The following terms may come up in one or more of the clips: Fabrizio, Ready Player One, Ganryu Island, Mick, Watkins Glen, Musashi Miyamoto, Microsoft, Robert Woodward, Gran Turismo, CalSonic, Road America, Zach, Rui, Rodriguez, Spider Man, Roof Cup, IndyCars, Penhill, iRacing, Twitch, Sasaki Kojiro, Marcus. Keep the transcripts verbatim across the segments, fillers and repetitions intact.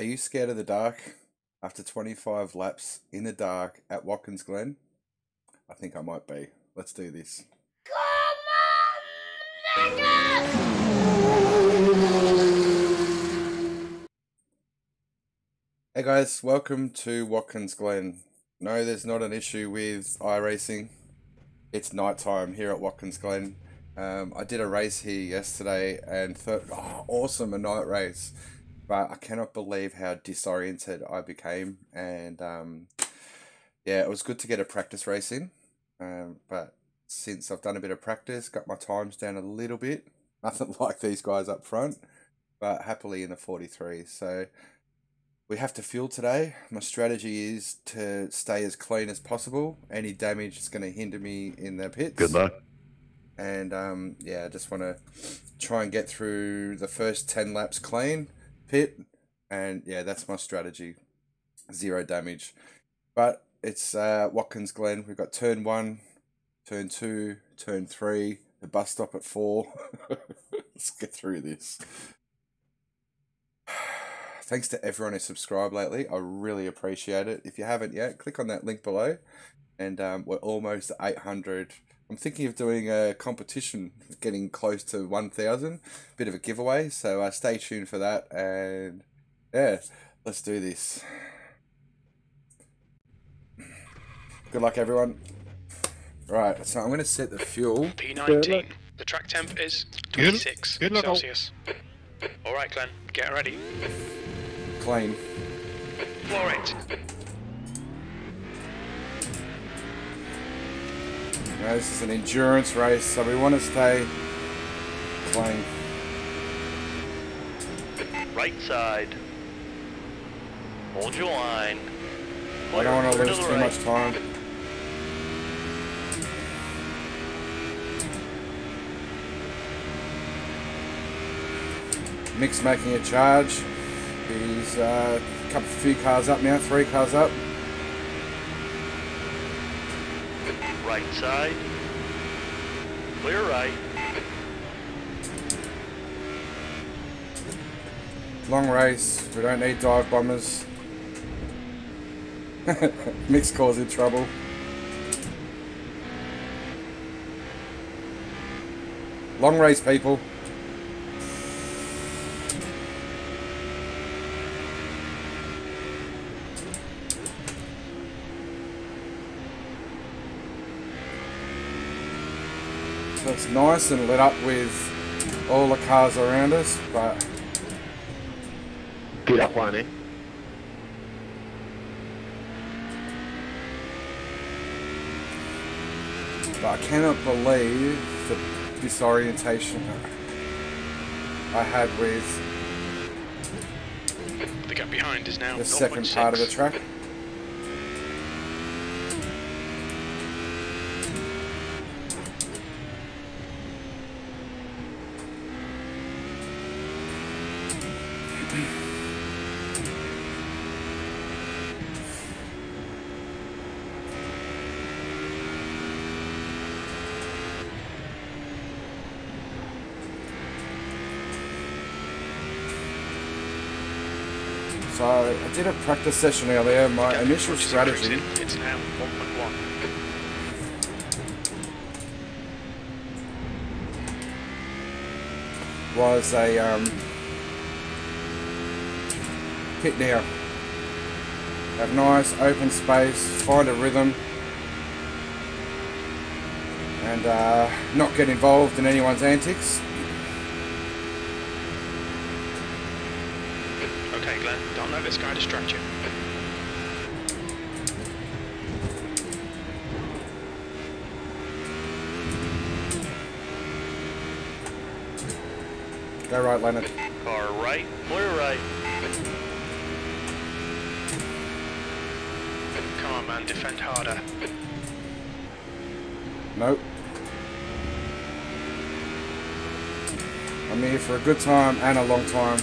Are you scared of the dark after twenty-five laps in the dark at Watkins Glen? I think I might be. Let's do this. Come on, Marcus! Hey guys, welcome to Watkins Glen. No, there's not an issue with iRacing. It's nighttime here at Watkins Glen. Um, I did a race here yesterday and thought, oh, awesome, a night race. But I cannot believe how disoriented I became, and um, yeah, it was good to get a practice race in, um, but since I've done a bit of practice, got my times down a little bit, nothing like these guys up front, but happily in the forty-three, so we have to fuel today. My strategy is to stay as clean as possible. Any damage is going to hinder me in the pits. Good luck. And um, yeah, I just want to try and get through the first ten laps clean. Pit, and yeah, that's my strategy. Zero damage. But it's uh, Watkins Glen. We've got turn one, turn two, turn three, the bus stop at four. Let's get through this. Thanks to everyone who subscribed lately. I really appreciate it. If you haven't yet, click on that link below. And um, we're almost at eight hundred. I'm thinking of doing a competition, getting close to one thousand, bit of a giveaway, so uh, stay tuned for that, and yeah, let's do this. Good luck, everyone. Right, so I'm going to set the fuel. P nineteen, the track temp is twenty-six Good luck. Celsius. Alright, Glenn, get ready. Clean. For it. Now, this is an endurance race, so we want to stay clean. Right side. Hold your line. I don't want to lose too much time. Mick's making a charge. He's uh, a couple, few cars up now, three cars up. Right side, clear right. Long race, we don't need dive bombers. Mick's causing trouble. Long race, people. It's nice and lit up with all the cars around us, but get up one, eh? But I cannot believe the disorientation I had with the gap behind is now the second part of the track. So I did a practice session earlier. My okay, initial strategy. In. It's now one point one. Was a um, pit now. Have nice open space. Find a rhythm, and uh, not get involved in anyone's antics. Okay, Glenn, don't let this guy distract you. Go right, Leonard. Car right, clear right. Come on, man, defend harder. Nope. I'm here for a good time and a long time.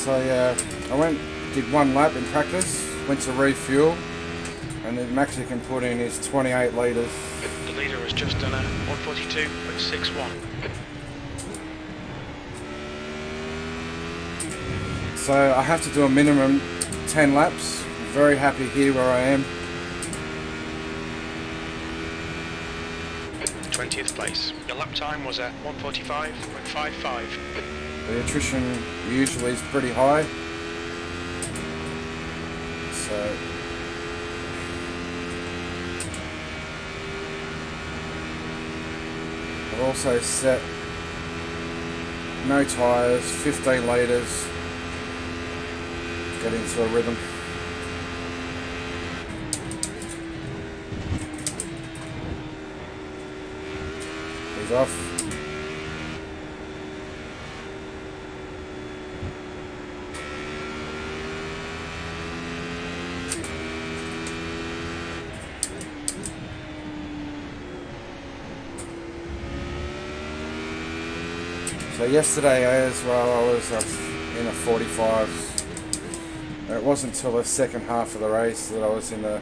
So uh, I went, did one lap in practice, went to refuel, and the max he can put in is twenty-eight litres. The leader has just done a one forty-two point six one. So I have to do a minimum ten laps. Very happy here where I am. twentieth place. Your lap time was at one forty-five point five five. The attrition usually is pretty high. So I've also set no tyres, fifteen litres. Get into a rhythm. He's off. So yesterday as well I was up in a forty-five. It wasn't until the second half of the race that I was in the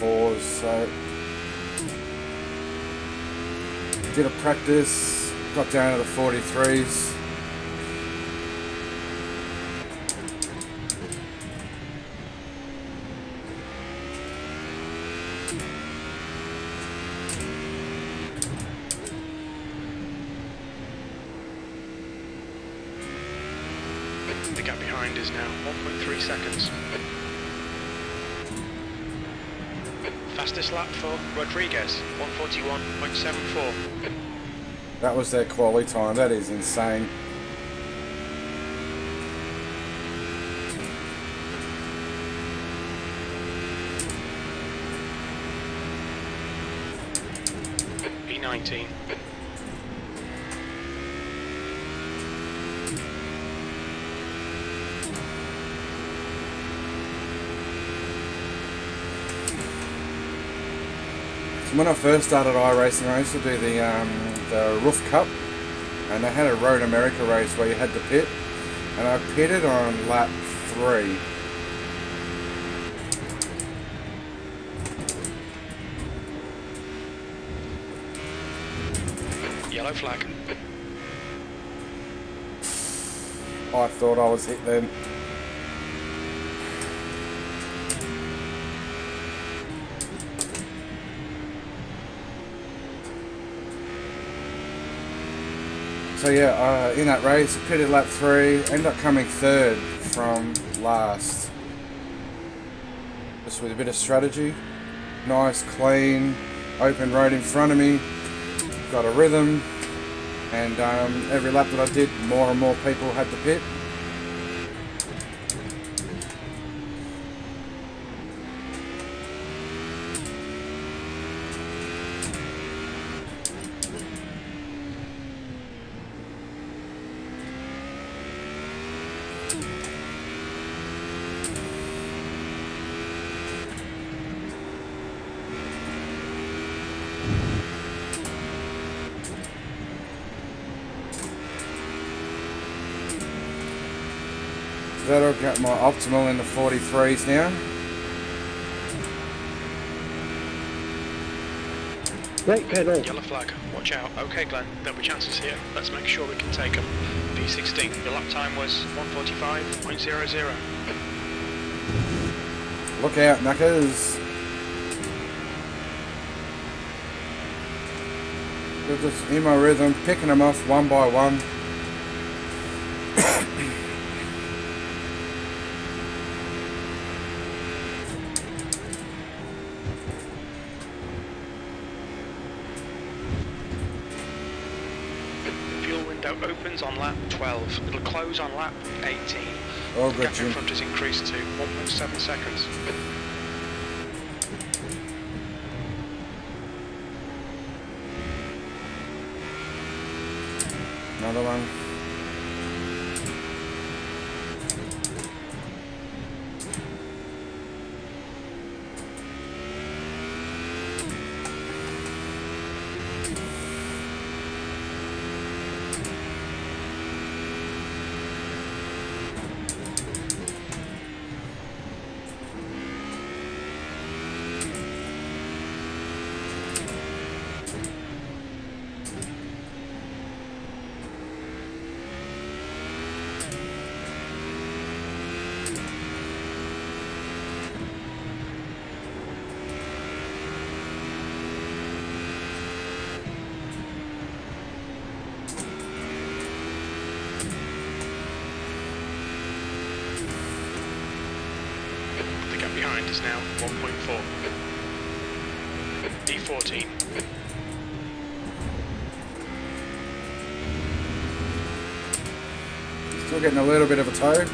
fours, so did a practice, got down to the forty-threes. The gap behind is now one point three seconds. Fastest lap for Rodriguez, one forty-one point seven four. That was their quali time, that is insane. P nineteen. When I first started iRacing, I used to do the, um, the Roof Cup, and they had a Road America race where you had to pit, and I pitted on lap three. Yellow flag. I thought I was hit then. So yeah, uh, in that race, pitted lap three, ended up coming third from last. Just with a bit of strategy, nice, clean, open road in front of me, got a rhythm, and um, every lap that I did, more and more people had to pit. That'll get my optimal in the forty-threes now. Great pedal. Yellow flag, watch out. Okay Glenn, there'll be chances here. Let's make sure we can take them. P sixteen, your lap time was one forty-five point zero zero. Look out, knuckers. They're just in my rhythm, picking them off one by one. Opens on lap twelve. It'll close on lap eighteen. Oh, the gap in front has increased to one point seven seconds. Another one. behind us now, one point four. D fourteen. Still getting a little bit of a tow.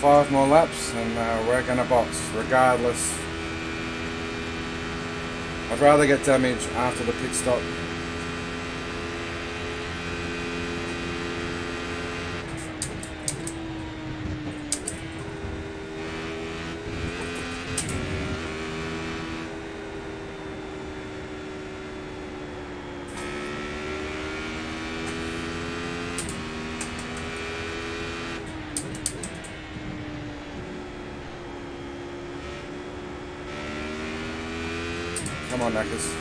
Five more laps and uh, we're going to box, regardless. I'd rather get damage after the pit stop. Come on, Marcus.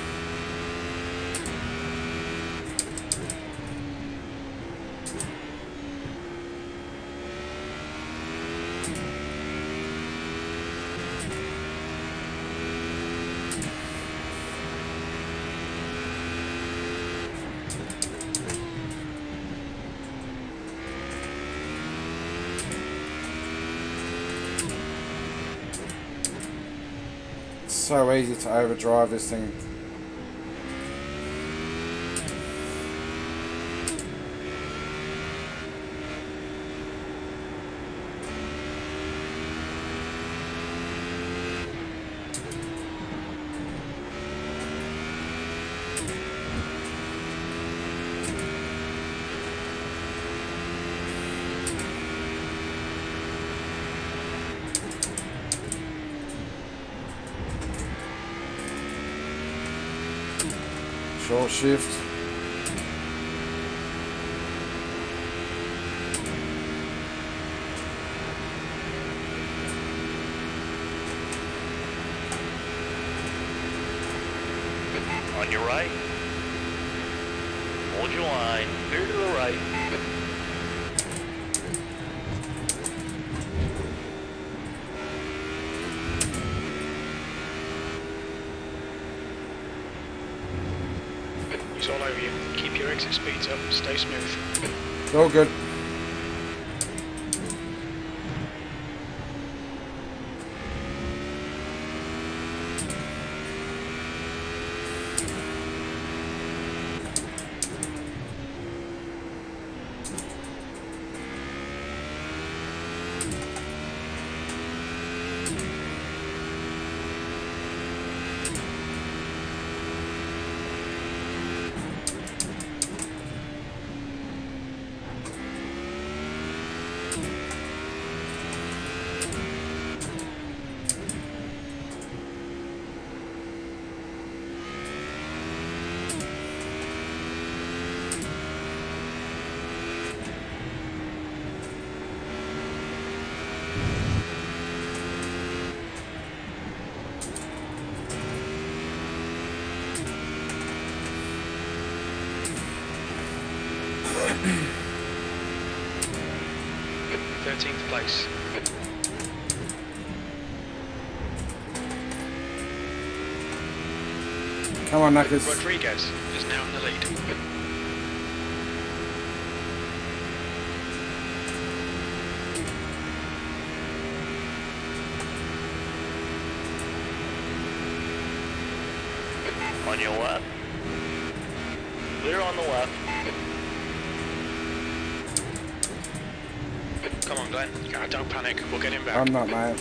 So easy to overdrive this thing. Short shift. On your right. Hold your line. Clear to the right. All over you. Keep your exit speeds up. Stay smooth. All good. thirteenth place. Come on, Knuckles. Rodriguez is now in the lead. On your left. Clear on the left. Come on, Glenn. God, don't panic. We'll get him back. I'm not, mate.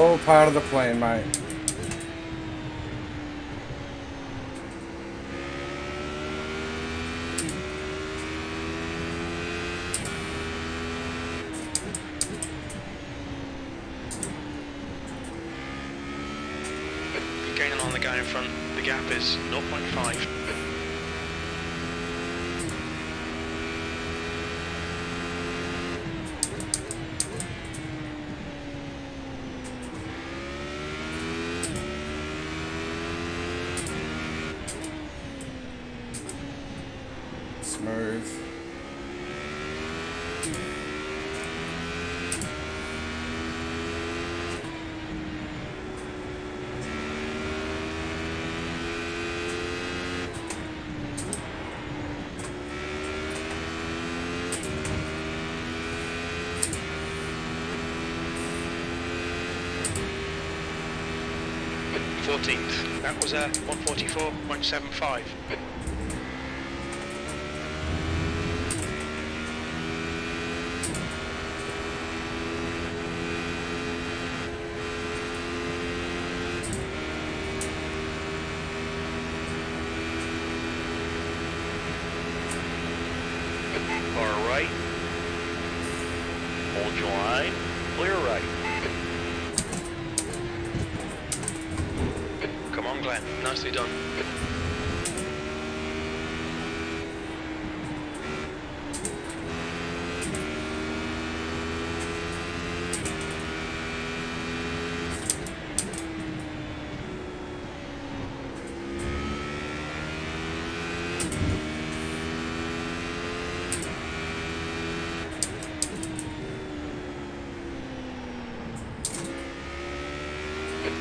All part of the plan, mate. On the guy in front, the gap is zero point five. Smooth. fourteenth. That was a one forty-four point seven five. Nicely done.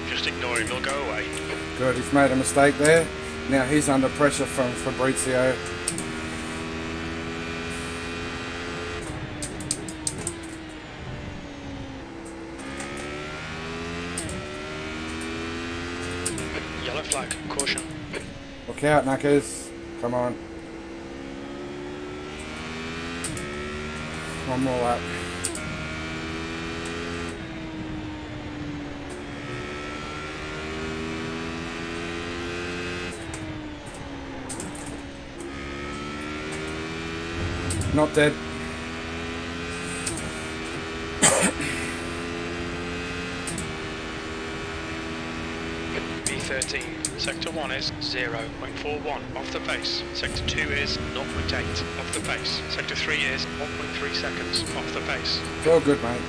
Just ignore him, he'll go away. Good, he's made a mistake there. Now he's under pressure from Fabrizio. Yellow flag, caution. Look out, knackers. Come on. One more lap. Not dead. B thirteen, sector one is zero point four one off the pace, sector two is zero point eight off the pace, sector three is one point three seconds off the pace. Feel good, mate.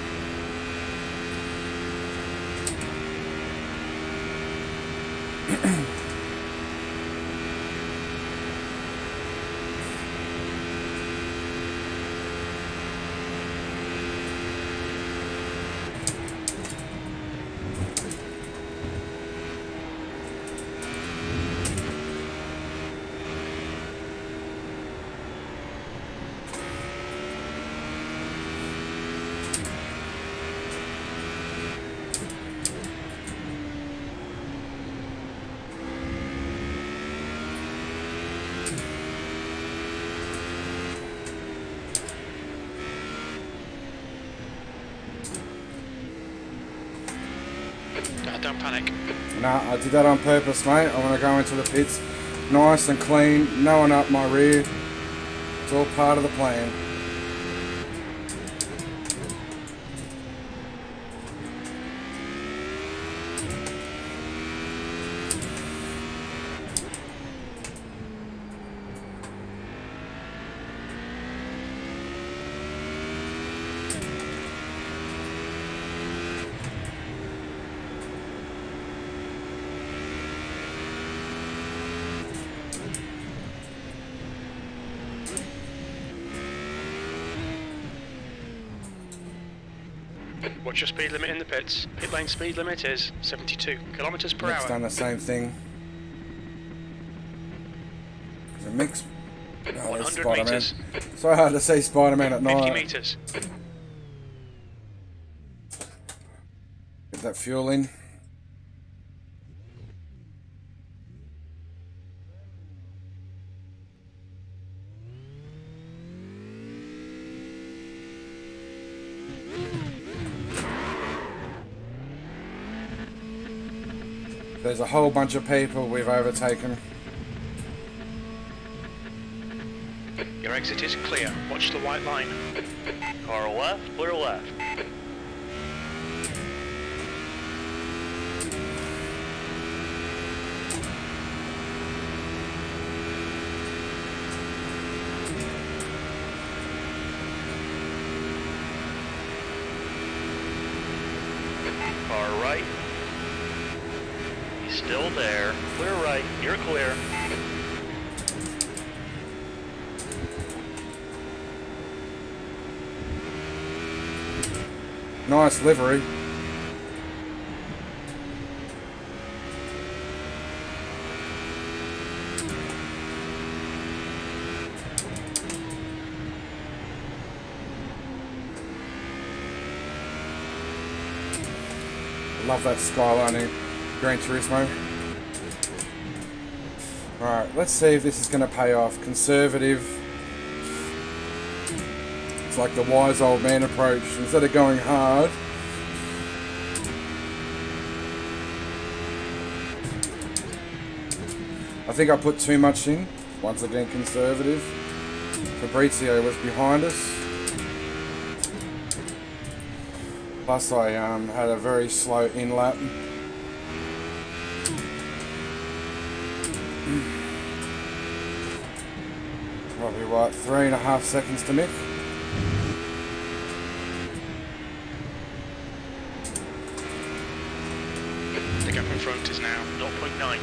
Don't panic. Nah, I did that on purpose, mate. I want to go into the pits nice and clean, no one up my rear. It's all part of the plan. What's your speed limit in the pits? Pit lane speed limit is seventy-two kilometers per Mick's hour. Done the same thing. The mix. Oh, one hundred meters. So hard to see Spider Man at night. fifty meters. Get that fuel in. There's a whole bunch of people we've overtaken. Your exit is clear. Watch the white line. Car left, clear left. Still there. Clear right. You're clear. Nice livery. Love that skylining. Gran Turismo. Alright, let's see if this is going to pay off. Conservative. It's like the wise old man approach. Instead of going hard, I think I put too much in. Once again, conservative. Fabrizio was behind us. Plus I um, had a very slow in lap. Probably what, three and a half seconds to Mick. The gap in front is now zero point nine.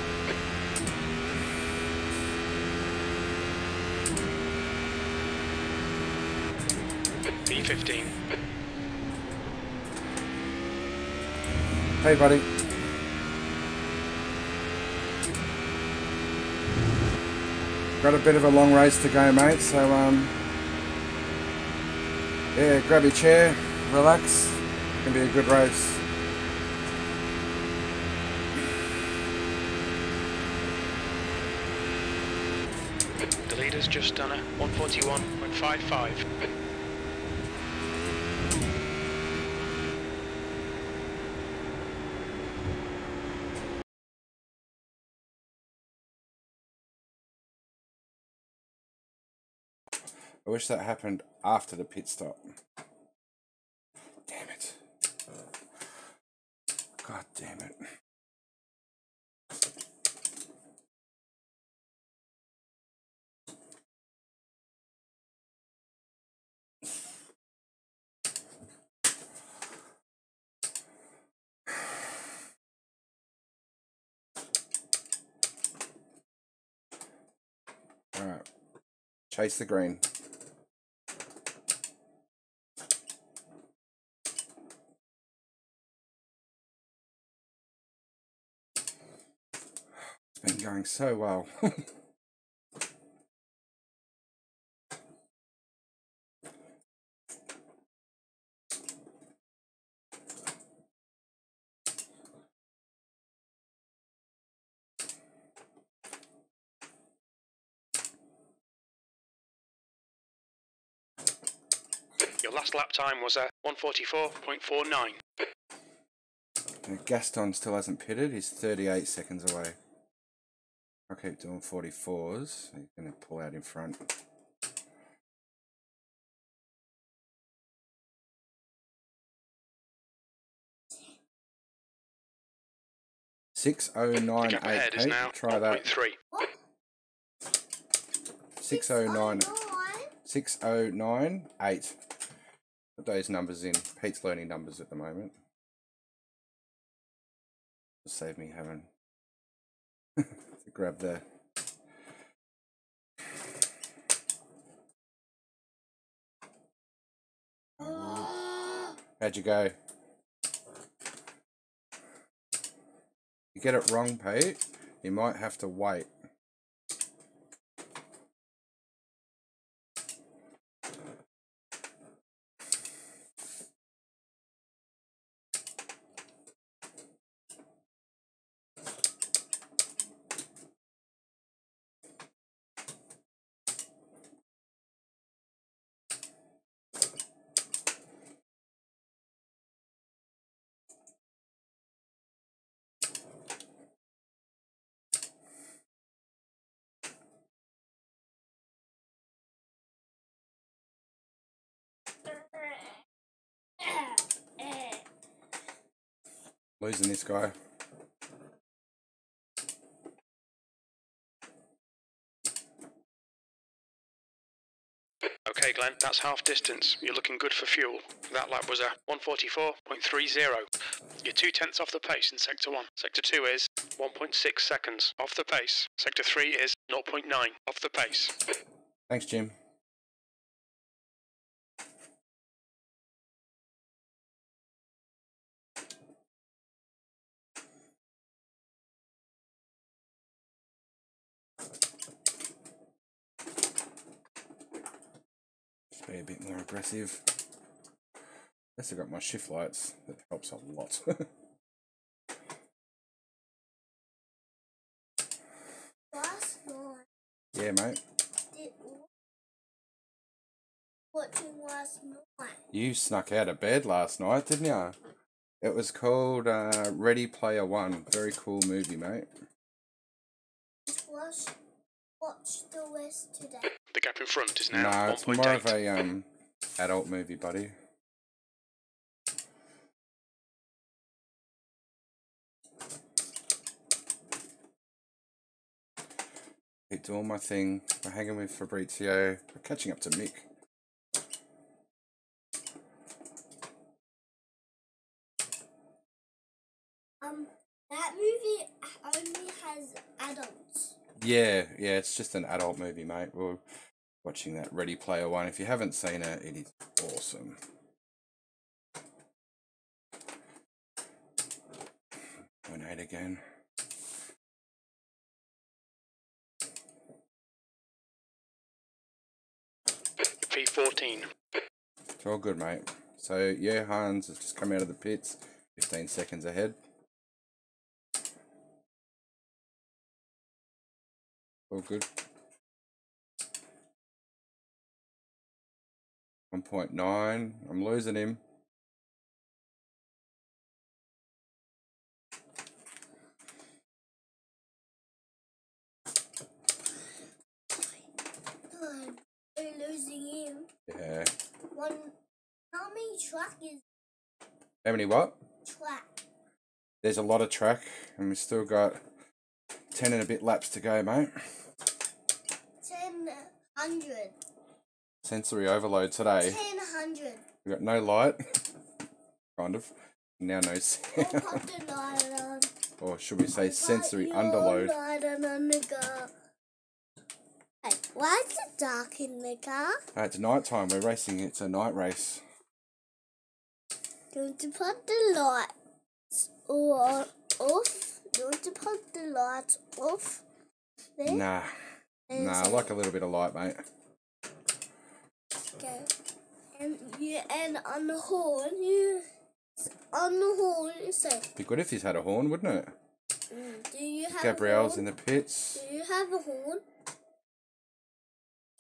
P fifteen. Hey, buddy. Got a bit of a long race to go, mate, so, um, yeah, grab your chair, relax, it can be a good race. The leader's just done a one forty-one point five five. I wish that happened after the pit stop. Damn it. God damn it. All right. Chase the green. Been going so well. Your last lap time was at one forty-four point four nine. Gaston still hasn't pitted, he's thirty-eight seconds away. I'll keep doing forty-fours, he's going to pull out in front. six oh nine eight eight, try that. six oh nine, six oh nine eight. Put those numbers in, Pete's learning numbers at the moment. Save me having... Grab the how'd you go? You get it wrong, Pete. You might have to wait. Losing this guy. Okay, Glenn, that's half distance. You're looking good for fuel. That lap was a one forty-four point three zero. You're two tenths off the pace in sector one. Sector two is one point six seconds off the pace. Sector three is zero point nine off the pace. Thanks, Jim. Be a bit more aggressive. I guess I've got my shift lights, that helps a lot. Yeah, mate. Did, watching last night. You snuck out of bed last night, didn't you? It was called uh, Ready Player One. Very cool movie, mate. Watch, watch the rest today. The gap in front is now one point eight. No, it's more of a um adult movie, buddy. Keep doing my thing. We're hanging with Fabrizio. We're catching up to Mick. Um, that movie only has adults. Yeah, yeah, it's just an adult movie, mate. We're watching that Ready Player One. If you haven't seen it, it is awesome. one point eight again. P fourteen. It's all good, mate. So, yeah, Hans has just come out of the pits, fifteen seconds ahead. All good. one point nine. I'm losing him. Yeah. One. How many track is? How many what? Track. There's a lot of track, and we still got ten and a bit laps to go, mate. Ten hundred. Sensory overload today. Ten hundred. We got no light. Kind of. Now no sound. We'll put the light on. Or should we say sensory underload? Light on the car. Why is it dark in the car? Oh, it's night time. We're racing. It's a night race. Do you want to put the lights off? Do you want to put the lights off? There? Nah. And nah, I like a little bit of light, mate. Okay. And, you, and on the horn, you... On the horn, you say... It'd be good if he's had a horn, wouldn't it? Mm. Do you have Gabrielle's a horn? in the pits. Do you have a horn?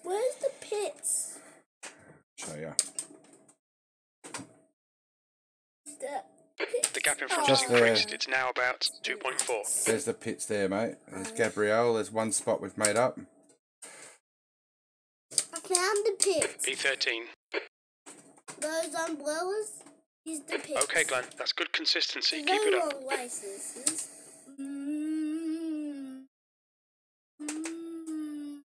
Where's the pits? Show ya. The, pits. the gap in front has oh. increased. It's now about two point four. There's the pits there, mate. There's Gabrielle. There's one spot we've made up. I found the pits. P thirteen. Those umbrellas is the pits. Okay, Glenn. That's good consistency. Keep it up. Licenses. Mm. Mm.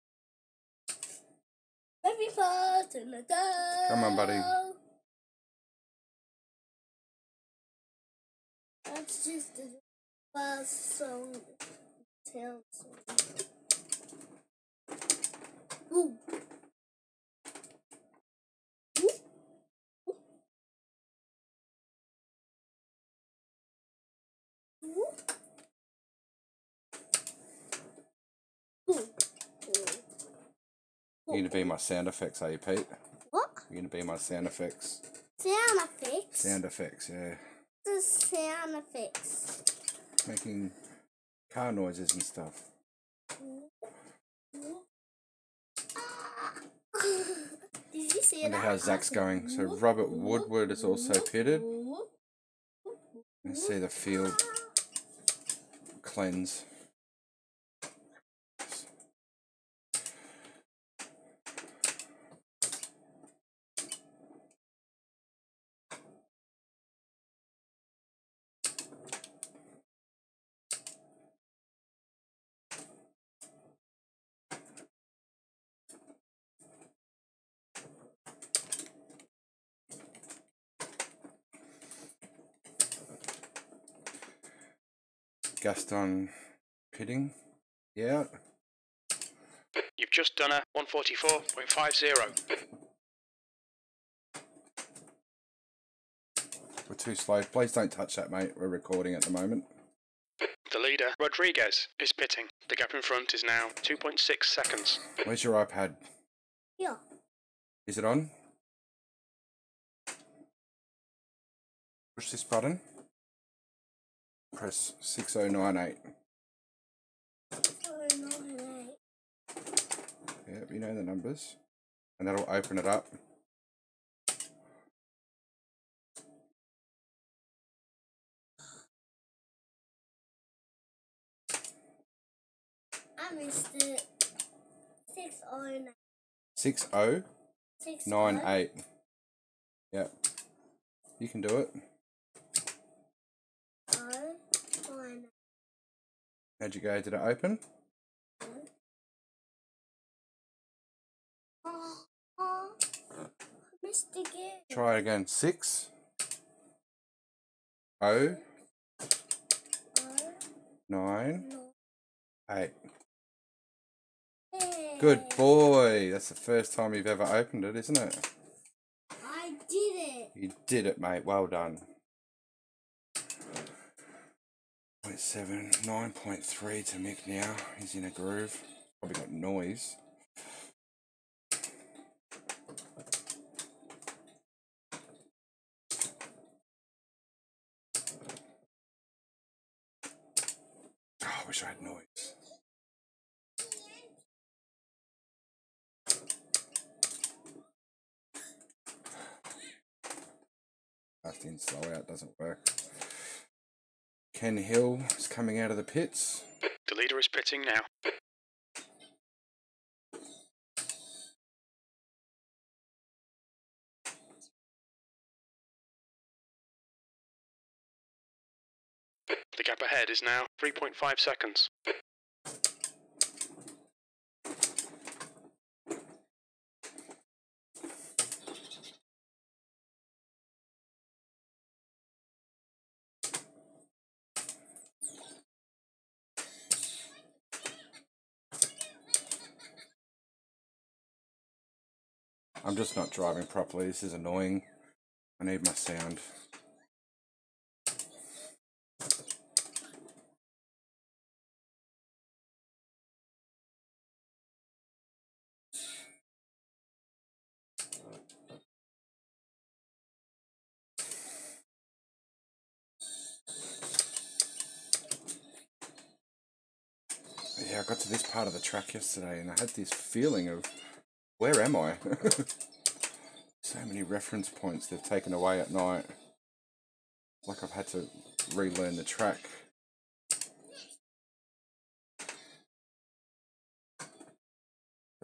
Very fast in the dark. Come on, buddy. That's just the first song. Tell song. You're going to be my sound effects, are you, Pete? What? You're going to be my sound effects. Sound effects? Sound effects, yeah. The sound effects. Making car noises and stuff. Did you see that? I wonder how Zach's going. So Robert Woodward is also pitted. Let's see the field cleanse. Gaston pitting. Yeah. You've just done a one forty-four point five zero. We're too slow. Please don't touch that, mate. We're recording at the moment. The leader, Rodriguez, is pitting. The gap in front is now two point six seconds. Where's your iPad? Yeah. Is it on? Push this button. Press six oh nine eight. six oh nine eight. Yeah, we know the numbers. And that'll open it up. I missed it. six oh nine. six oh nine eight. Yep. You can do it. Oh, fine. How'd you go? Did it open? Oh, oh. I missed again. Try again. Six. Oh. Oh. Nine. No. Eight. Hey. Good boy. That's the first time you've ever opened it, isn't it? I did it. You did it, mate. Well done. point seven, nine point three to Mick now. He's in a groove. Probably got noise. Oh, I wish I had noise. Fast in, slow out doesn't work. Penhill is coming out of the pits. The leader is pitting now. The gap ahead is now three point five seconds. I'm just not driving properly. This is annoying. I need my sound. Yeah, I got to this part of the track yesterday and I had this feeling of, where am I? So many reference points they've taken away at night. Like I've had to relearn the track. I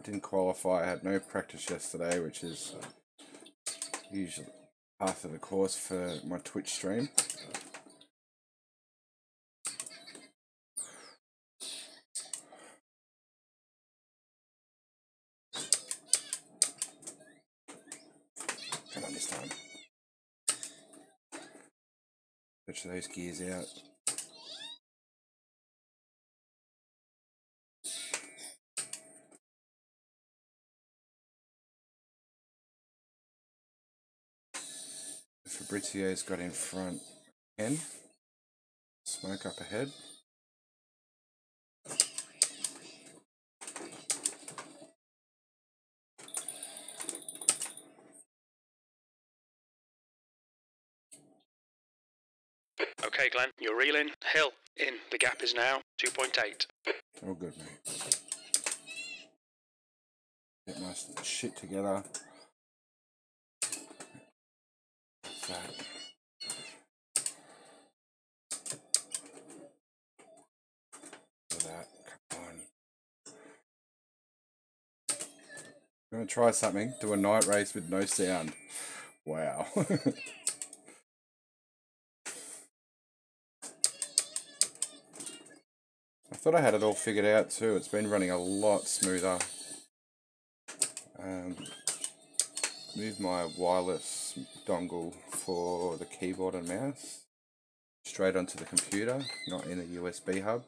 didn't qualify. I had no practice yesterday, which is usually half of the course for my Twitch stream. Those gears out. Fabrizio's got in front again. Smoke up ahead. Okay, Glenn, you're reeling. Hill in. The gap is now two point eight. Oh, good, mate. Get my shit together. Like that. Look at that. Come on. I'm going to try something. Do a night race with no sound. Wow. I thought I had it all figured out too. It's been running a lot smoother. Um, moved my wireless dongle for the keyboard and mouse straight onto the computer, not in a U S B hub.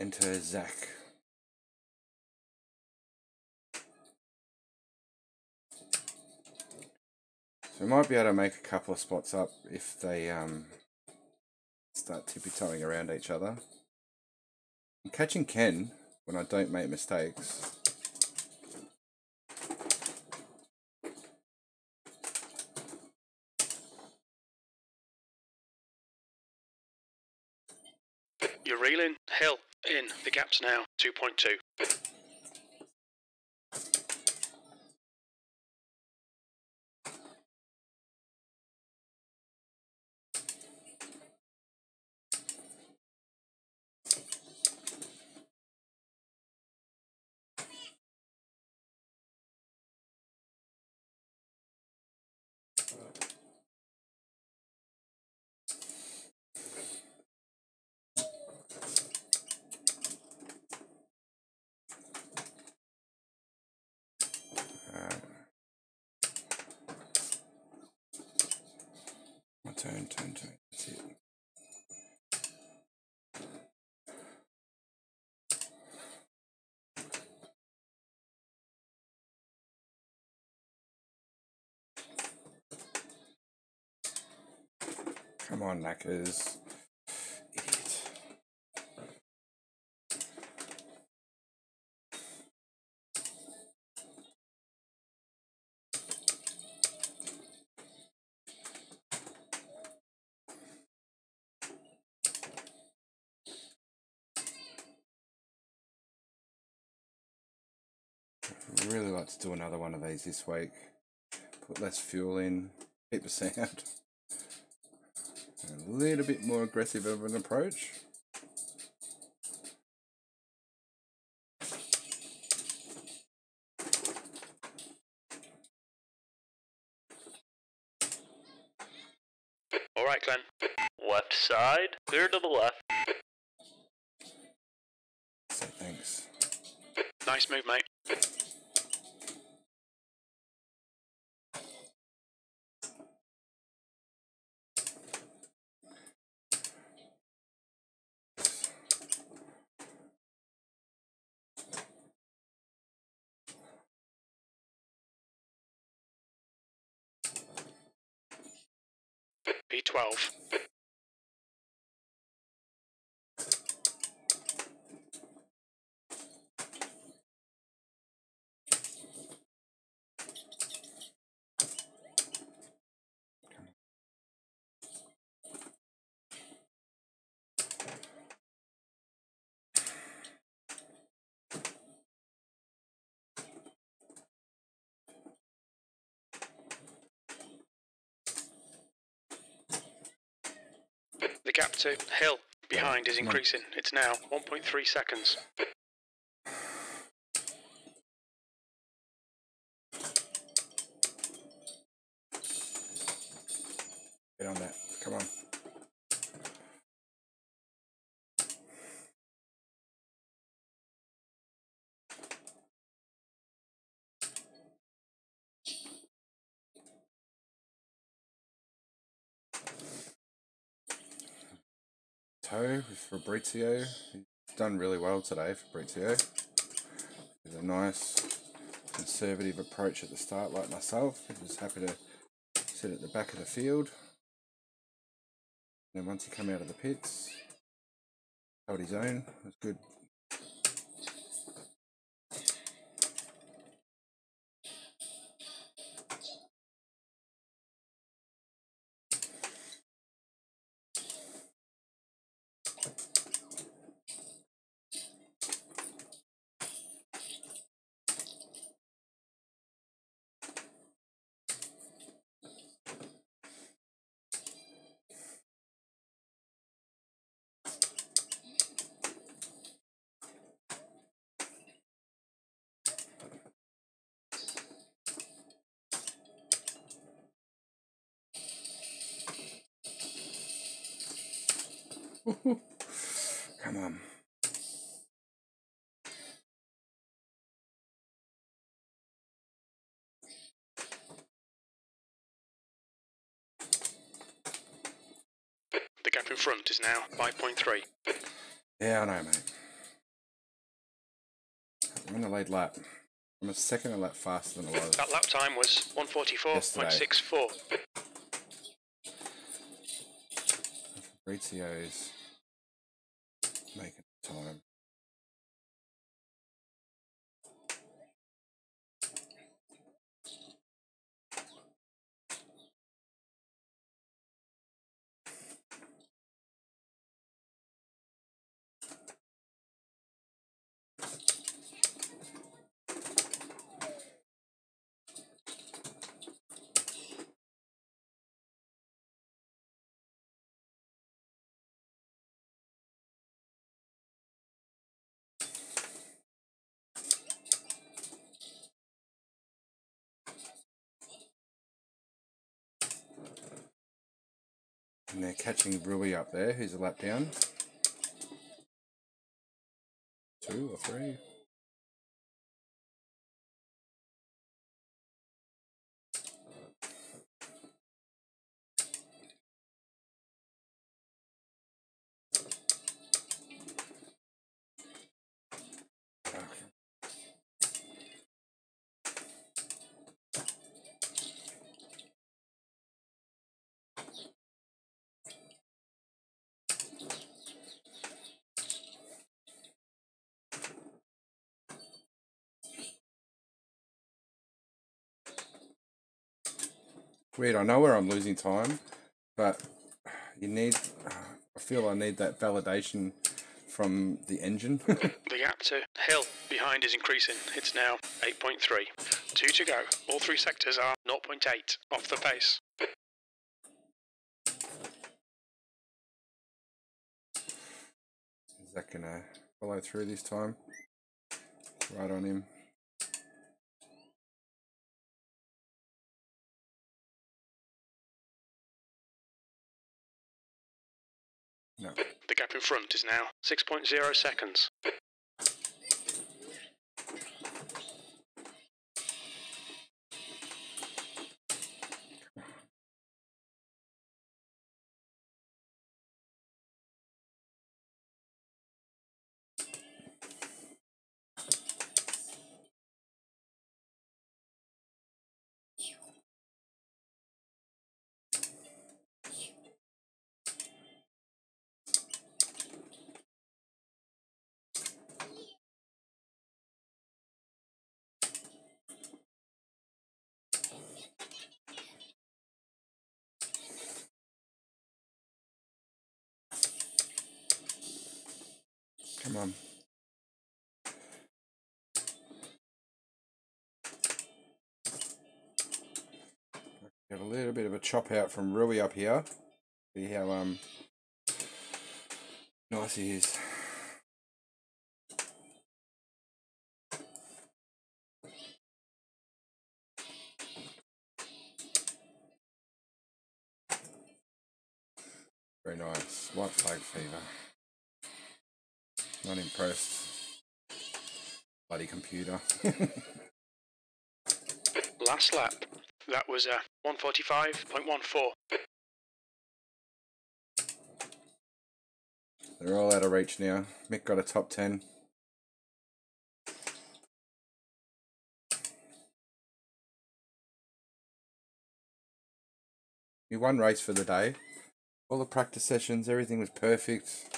Enter Zach. So we might be able to make a couple of spots up if they um, start tippy-toeing around each other. I'm catching Ken when I don't make mistakes. You're reeling. Hill in. The gap's now two point two. Turn, turn, turn. That's it. Come on, knackers. Idiot. Really like to do another one of these this week. Put less fuel in, keep the sound, a little bit more aggressive of an approach. All right, Glenn. Left side, clear to the left. So thanks. Nice move, mate. twelve. The gap to Hill behind is increasing. It's now one point three seconds. Get on that. Come on. Toe with Fabrizio. He's done really well today, Fabrizio. He's a nice conservative approach at the start, like myself. He was happy to sit at the back of the field. And then once he came out of the pits, held his own. It was good. Come on. The gap in front is now five point three. Yeah, I know, mate. I'm in the lead lap. I'm a second a lap faster than I was. That lap time was one forty-four point six four. Fabrizio's making time. And they're catching Rui up there, who's a lap down. Two or three. Weird, I know where I'm losing time, but you need, I feel I need that validation from the engine. The gap to Hill behind is increasing. It's now eight point three. Two to go. All three sectors are zero point eight off the pace. Is that going to follow through this time? Right on him. No. The gap in front is now six point zero seconds. Come on. Got a little bit of a chop out from Rui up here. See how um nice he is. Very nice. White flag fever. Not impressed. Bloody computer. Last lap. That was a one forty-five point one four. They're all out of reach now. Mick got a top ten. We won race for the day. All the practice sessions, everything was perfect.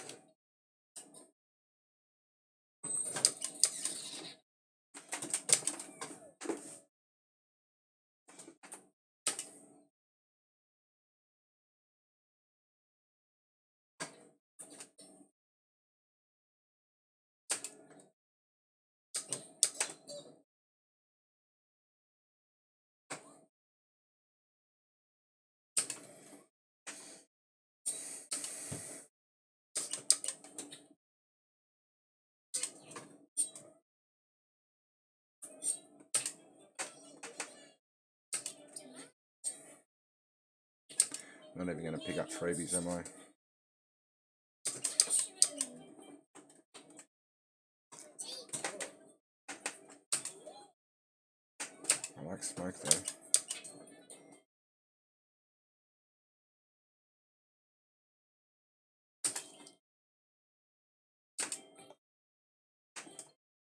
I'm not even going to pick up freebies, am I? I like smoke though.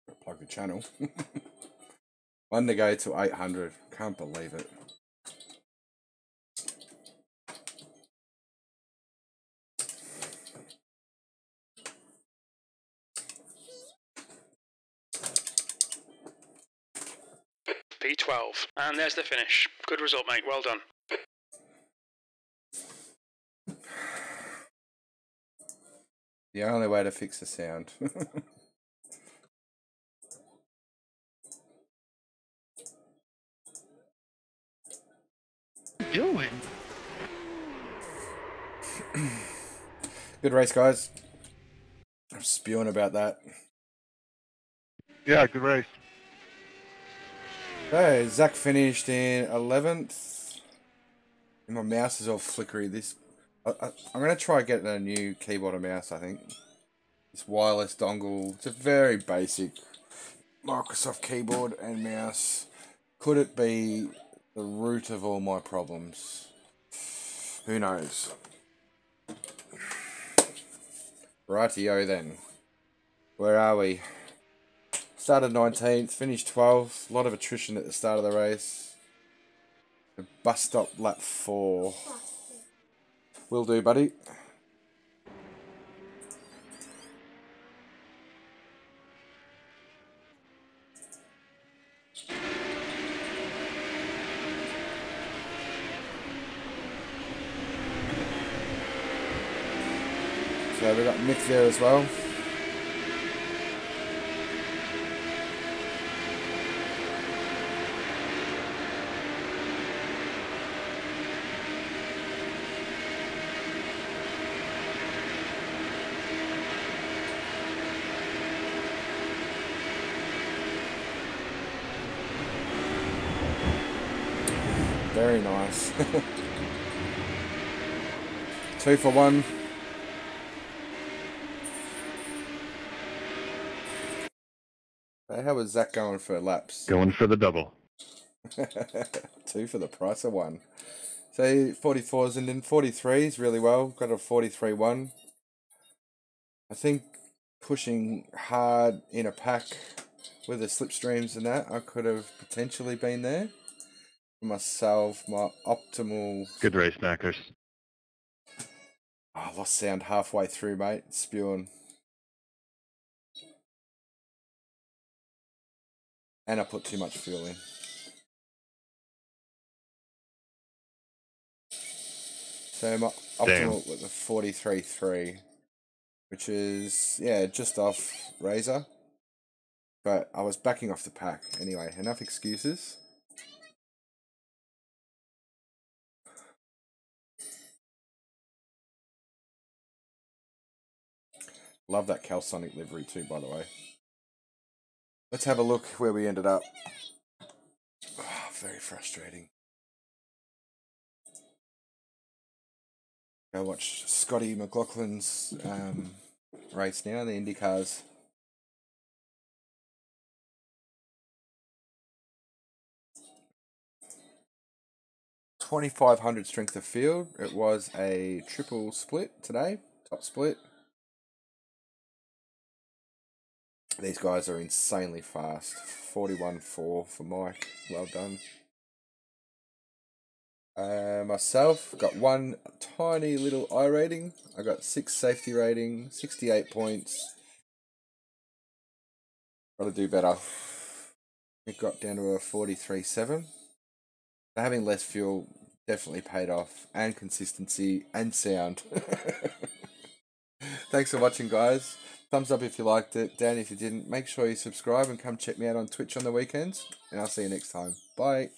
Gotta plug the channel. Won the guy to eight hundred. Can't believe it. P twelve. And there's the finish. Good result, mate. Well done. The only way to fix the sound. Doing. Good race, guys. I'm spewing about that. Yeah, good race. Okay, Zach finished in eleventh. My mouse is all flickery. This I, I, I'm going to try getting a new keyboard and mouse, I think. This wireless dongle. It's a very basic Microsoft keyboard and mouse. Could it be the root of all my problems? Who knows? Rightio then. Where are we? Started nineteenth, finished twelfth. A lot of attrition at the start of the race. The bus stop lap four. Will do, buddy. So we got Mick there as well. Very nice. Two for one. How was Zach going for laps? Going for the double. Two for the price of one. So forty-fours and then forty-threes really well. Got a forty-three one. I think pushing hard in a pack with the slipstreams and that, I could have potentially been there. For myself, my optimal... Good race, Knackers. Oh, I lost sound halfway through, mate. Spewing. And I put too much fuel in. So my optimal was a forty-three three, which is, yeah, just off Razor. But I was backing off the pack. Anyway, enough excuses. Love that CalSonic livery too, by the way. Let's have a look where we ended up. Oh, very frustrating. Go watch Scotty McLaughlin's um, race now, the IndyCars. twenty-five hundred strength of field. It was a triple split today, top split. These guys are insanely fast. forty-one four for Mike. Well done. Uh, myself got one tiny little I rating. I got six safety rating, sixty-eight points. Got to do better. It got down to a forty-three seven. Having less fuel definitely paid off, and consistency and sound. Thanks for watching, guys. Thumbs up if you liked it, down if you didn't. Make sure you subscribe and come check me out on Twitch on the weekends. And I'll see you next time. Bye.